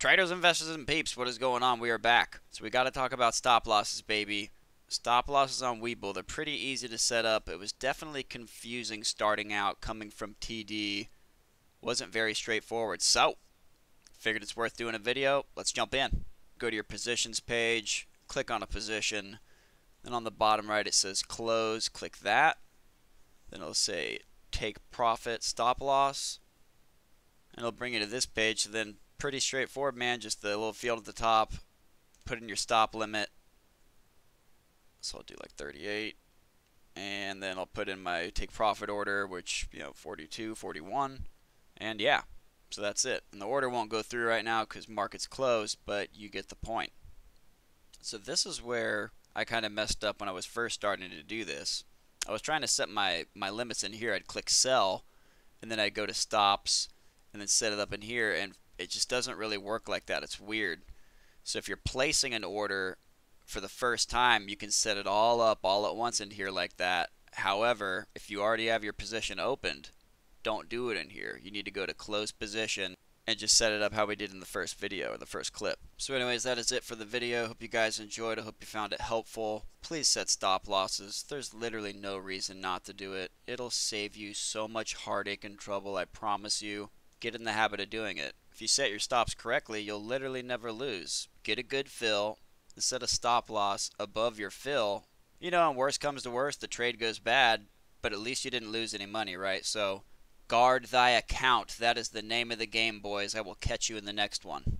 Traders, investors, and peeps, what is going on? We are back. So we got to talk about stop losses, baby. Stop losses on Webull. They're pretty easy to set up. It was definitely confusing starting out, coming from TD. Wasn't very straightforward. So, figured it's worth doing a video. Let's jump in. Go to your positions page. Click on a position. Then on the bottom right, it says close. Click that. Then it'll say take profit, stop loss. And it'll bring you to this page. So then pretty straightforward, man. Just the little field at the top. Put in your stop limit. So I'll do like 38. And then I'll put in my take profit order, which, you know, 42, 41. And yeah, so that's it. And the order won't go through right now because market's closed, but you get the point. So this is where I kind of messed up when I was first starting to do this. I was trying to set my limits in here. I'd click sell, and then I'd go to stops, and then set it up in here, and it just doesn't really work like that. It's weird. So if you're placing an order for the first time, you can set it all up all at once in here like that. However, if you already have your position opened, don't do it in here. You need to go to close position and just set it up how we did in the first video or the first clip. So anyways, that is it for the video. Hope you guys enjoyed. I hope you found it helpful. Please set stop losses. There's literally no reason not to do it. It'll save you so much heartache and trouble, I promise you. Get in the habit of doing it. If you set your stops correctly, you'll literally never lose. Get a good fill and set a stop loss above your fill. You know, and worst comes to worst, the trade goes bad, but at least you didn't lose any money, right? So guard thy account. That is the name of the game, boys. I will catch you in the next one.